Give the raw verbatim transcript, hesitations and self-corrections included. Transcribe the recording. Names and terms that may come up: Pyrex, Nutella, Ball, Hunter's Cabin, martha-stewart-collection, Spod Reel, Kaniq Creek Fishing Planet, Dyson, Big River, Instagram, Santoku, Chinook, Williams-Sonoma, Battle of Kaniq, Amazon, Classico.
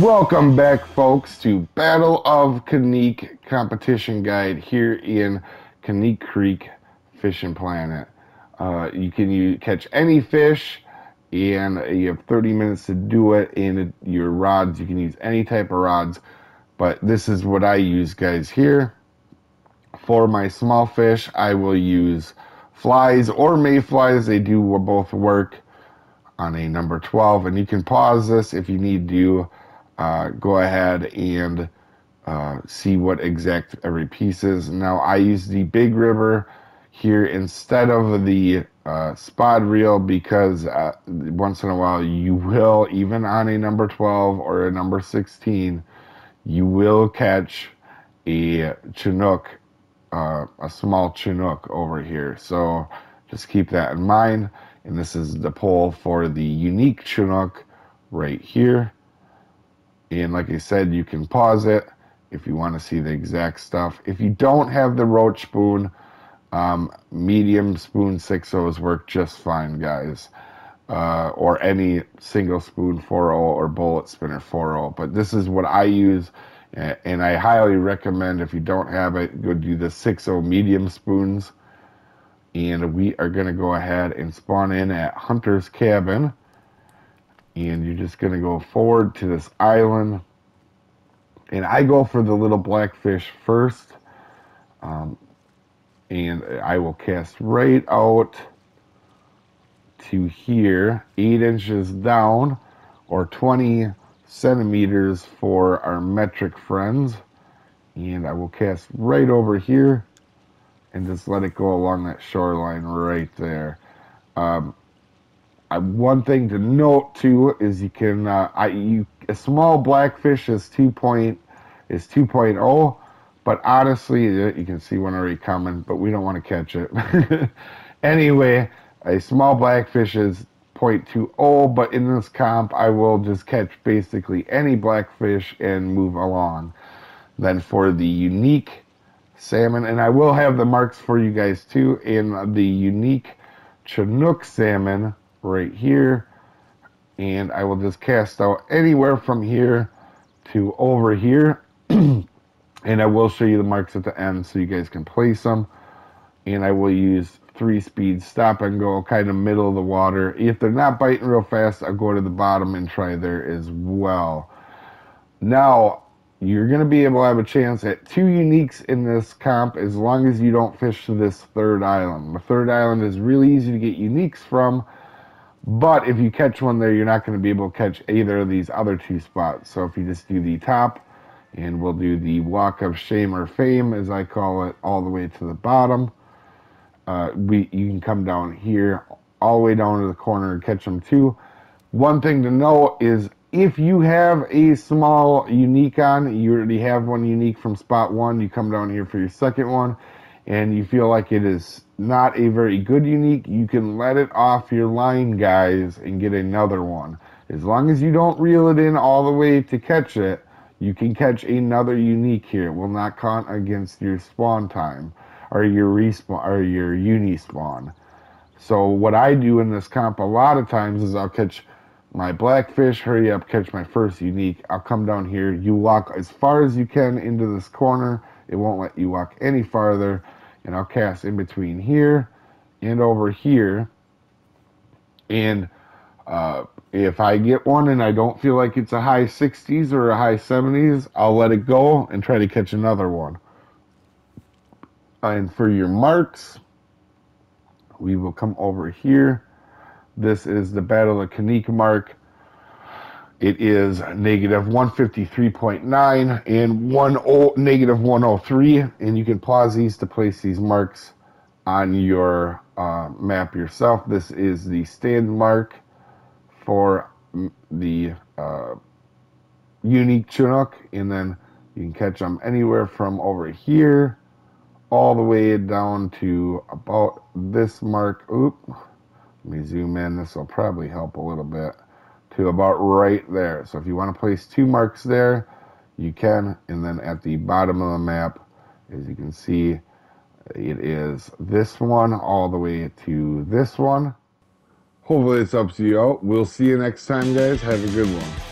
Welcome back, folks, to Battle of Kaniq competition guide here in Kaniq Creek Fishing Planet. Uh, you can you catch any fish, and you have thirty minutes to do it. And your rods, you can use any type of rods, but this is what I use, guys. Here for my small fish, I will use flies or mayflies. They do both work on a number twelve, and you can pause this if you need to. Uh, go ahead and uh, see what exact every piece is. Now I use the Big River here instead of the uh, Spod Reel because uh, once in a while you will, even on a number twelve or a number sixteen, you will catch a Chinook, uh, a small Chinook over here. So just keep that in mind. And this is the pole for the unique Chinook right here. And like I said, you can pause it if you want to see the exact stuff. If you don't have the roach spoon, um, medium spoon six ohs work just fine, guys. Uh, or any single spoon four oh or bullet spinner four oh. But this is what I use, and I highly recommend if you don't have it, go do the six oh medium spoons. And we are going to go ahead and spawn in at Hunter's Cabin. And you're just going to go forward to this island. And I go for the little blackfish first. Um, and I will cast right out to here, eight inches down, or twenty centimeters for our metric friends. And I will cast right over here and just let it go along that shoreline right there. Um, I, one thing to note too is you can uh, I you a small blackfish is two point oh, but honestly you can see one already coming, but we don't want to catch it. Anyway, a small blackfish is zero point two oh, but in this comp I will just catch basically any blackfish and move along. Then for the unique salmon, and I will have the marks for you guys too, in the unique Chinook salmon right here, and I will just cast out anywhere from here to over here. And I will show you the marks at the end so you guys can place them. And I will use three speed stop and go, kind of middle of the water. If they're not biting real fast, I'll go to the bottom and try there as well. Now you're going to be able to have a chance at two uniques in this comp as long as you don't fish to this third island. The third island is really easy to get uniques from, but if you catch one there, you're not going to be able to catch either of these other two spots. So if you just do the top, and we'll do the walk of shame or fame, as I call it, all the way to the bottom. Uh, we you can come down here, all the way down to the corner and catch them too. One thing to know is, if you have a small unique on, you already have one unique from spot one, you come down here for your second one, and you feel like it is not a very good unique, you can let it off your line, guys, and get another one. As long as you don't reel it in all the way to catch it, you can catch another unique here. It will not count against your spawn time or your respawn or your uni spawn. So what I do in this comp a lot of times is I'll catch my blackfish, hurry up, catch my first unique. I'll come down here. You walk as far as you can into this corner. It won't let you walk any farther. And I'll cast in between here and over here. And uh, if I get one and I don't feel like it's a high sixties or a high seventies, I'll let it go and try to catch another one. And for your marks, we will come over here. This is the Battle of Kaniq mark. It is negative one fifty-three point nine and negative one oh three. And you can pause these to place these marks on your uh, map yourself. This is the stand mark for the uh, unique Chinook. And then you can catch them anywhere from over here all the way down to about this mark. Oop. Let me zoom in. This will probably help a little bit. To about right there. So if you want to place two marks there, you can. And then at the bottom of the map, as you can see, it is this one all the way to this one. Hopefully this helps you out. We'll see you next time, guys. Have a good one.